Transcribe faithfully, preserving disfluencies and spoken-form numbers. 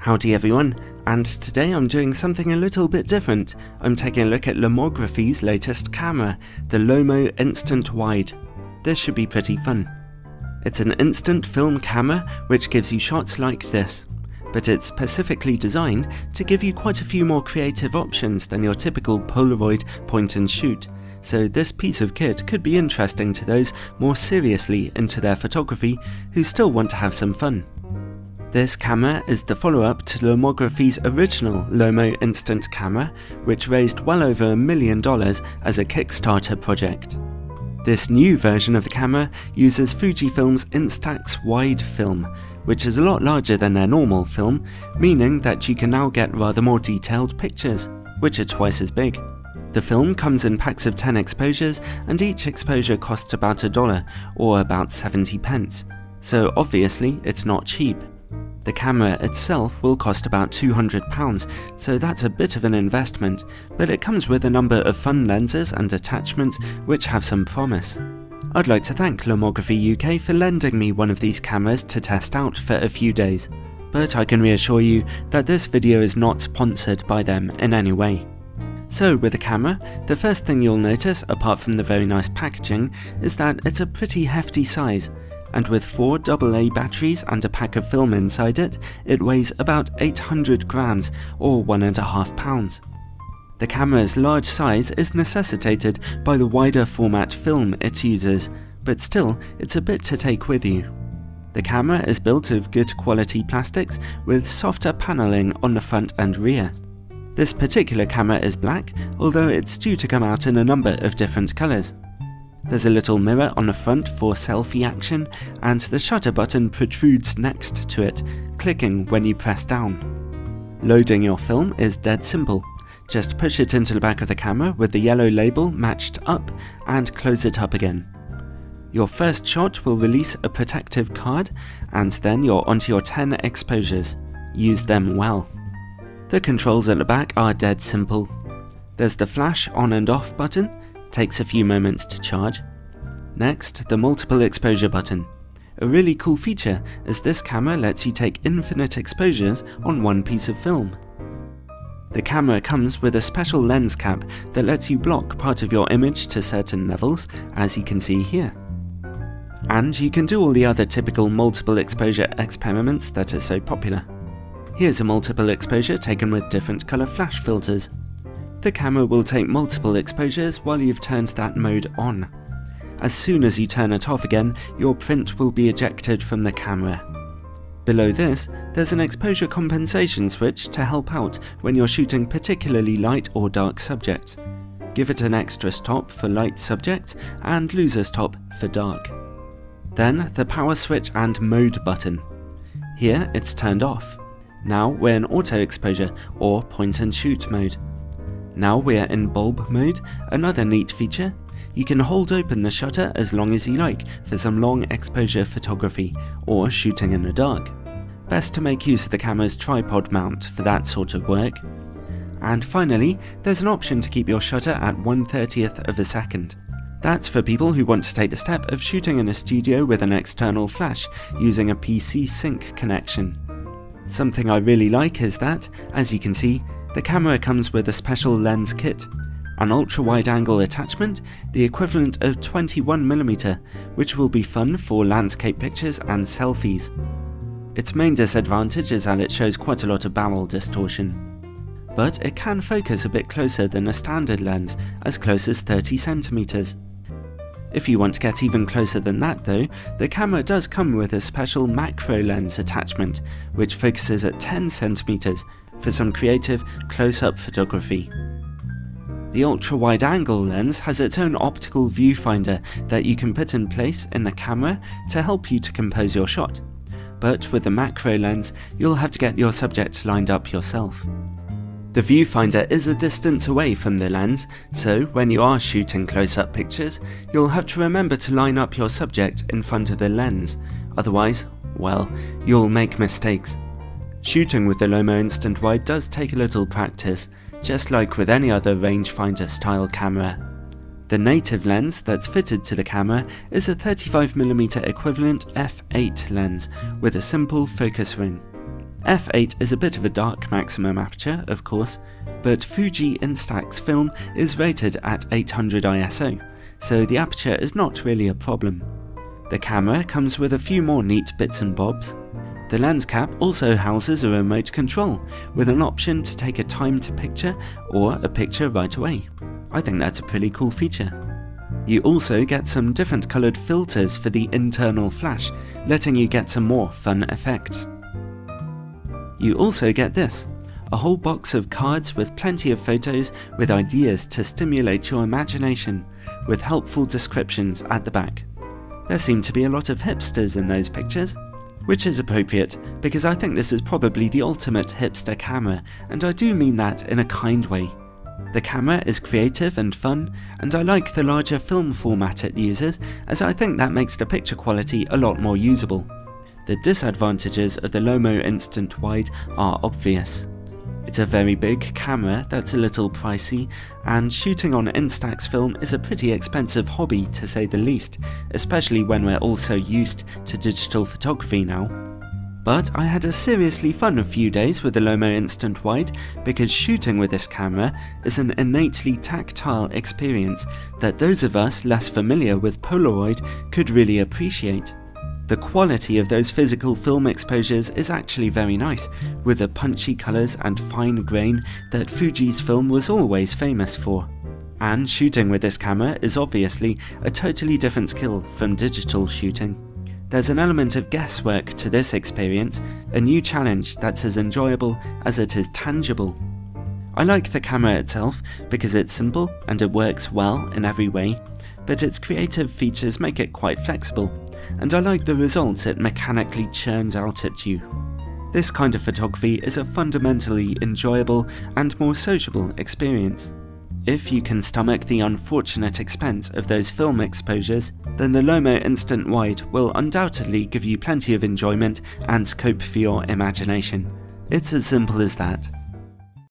Howdy everyone, and today I'm doing something a little bit different. I'm taking a look at Lomography's latest camera, the Lomo Instant Wide. This should be pretty fun. It's an instant film camera which gives you shots like this, but it's specifically designed to give you quite a few more creative options than your typical Polaroid point and shoot, so this piece of kit could be interesting to those more seriously into their photography who still want to have some fun. This camera is the follow-up to Lomography's original Lomo Instant camera, which raised well over a million dollars as a Kickstarter project. This new version of the camera uses Fujifilm's Instax Wide film, which is a lot larger than their normal film, meaning that you can now get rather more detailed pictures, which are twice as big. The film comes in packs of ten exposures, and each exposure costs about a dollar, or about seventy pence, so obviously it's not cheap. The camera itself will cost about two hundred pounds, so that's a bit of an investment, but it comes with a number of fun lenses and attachments which have some promise. I'd like to thank Lomography U K for lending me one of these cameras to test out for a few days, but I can reassure you that this video is not sponsored by them in any way. So with the camera, the first thing you'll notice, apart from the very nice packaging, is that it's a pretty hefty size. And with four double A batteries and a pack of film inside it, it weighs about eight hundred grams or one and a half pounds. The camera's large size is necessitated by the wider format film it uses, but still, it's a bit to take with you. The camera is built of good quality plastics with softer panelling on the front and rear. This particular camera is black, although it's due to come out in a number of different colours. There's a little mirror on the front for selfie action, and the shutter button protrudes next to it, clicking when you press down. Loading your film is dead simple. Just push it into the back of the camera with the yellow label matched up, and close it up again. Your first shot will release a protective card, and then you're onto your ten exposures. Use them well. The controls at the back are dead simple. There's the flash on and off button. Takes a few moments to charge. Next, the multiple exposure button. A really cool feature is this camera lets you take infinite exposures on one piece of film. The camera comes with a special lens cap that lets you block part of your image to certain levels, as you can see here. And you can do all the other typical multiple exposure experiments that are so popular. Here's a multiple exposure taken with different color flash filters. The camera will take multiple exposures while you've turned that mode on. As soon as you turn it off again, your print will be ejected from the camera. Below this, there's an exposure compensation switch to help out when you're shooting particularly light or dark subjects. Give it an extra stop for light subjects and lose a stop for dark. Then the power switch and mode button. Here it's turned off. Now we're in auto exposure or point and shoot mode. Now we're in bulb mode, another neat feature. You can hold open the shutter as long as you like for some long exposure photography or shooting in the dark. Best to make use of the camera's tripod mount for that sort of work. And finally, there's an option to keep your shutter at one thirtieth of a second. That's for people who want to take the step of shooting in a studio with an external flash using a P C sync connection. Something I really like is that, as you can see, the camera comes with a special lens kit, an ultra-wide-angle attachment, the equivalent of twenty-one millimeter, which will be fun for landscape pictures and selfies. Its main disadvantage is that it shows quite a lot of barrel distortion, but it can focus a bit closer than a standard lens, as close as thirty centimeters. If you want to get even closer than that though, the camera does come with a special macro lens attachment, which focuses at ten centimeters, for some creative close-up photography. The ultra-wide-angle lens has its own optical viewfinder that you can put in place in the camera to help you to compose your shot, but with the macro lens you'll have to get your subject lined up yourself. The viewfinder is a distance away from the lens, so when you are shooting close-up pictures you'll have to remember to line up your subject in front of the lens, otherwise, well, you'll make mistakes. Shooting with the Lomo Instant Wide does take a little practice, just like with any other rangefinder style camera. The native lens that's fitted to the camera is a thirty-five millimeter equivalent f eight lens with a simple focus ring. F eight is a bit of a dark maximum aperture, of course, but Fuji Instax film is rated at eight hundred I S O, so the aperture is not really a problem. The camera comes with a few more neat bits and bobs. The lens cap also houses a remote control, with an option to take a timed picture or a picture right away. I think that's a pretty cool feature. You also get some different coloured filters for the internal flash, letting you get some more fun effects. You also get this, a whole box of cards with plenty of photos with ideas to stimulate your imagination, with helpful descriptions at the back. There seem to be a lot of hipsters in those pictures, which is appropriate because I think this is probably the ultimate hipster camera, and I do mean that in a kind way. The camera is creative and fun, and I like the larger film format it uses, as I think that makes the picture quality a lot more usable. The disadvantages of the Lomo Instant Wide are obvious. It's a very big camera that's a little pricey, and shooting on Instax film is a pretty expensive hobby to say the least, especially when we're all so used to digital photography now. But I had a seriously fun few days with the Lomo Instant Wide, because shooting with this camera is an innately tactile experience that those of us less familiar with Polaroid could really appreciate. The quality of those physical film exposures is actually very nice, with the punchy colours and fine grain that Fuji's film was always famous for. And shooting with this camera is obviously a totally different skill from digital shooting. There's an element of guesswork to this experience, a new challenge that's as enjoyable as it is tangible. I like the camera itself because it's simple and it works well in every way, but its creative features make it quite flexible, and I like the results it mechanically churns out at you. This kind of photography is a fundamentally enjoyable and more sociable experience. If you can stomach the unfortunate expense of those film exposures, then the Lomo Instant Wide will undoubtedly give you plenty of enjoyment and scope for your imagination. It's as simple as that.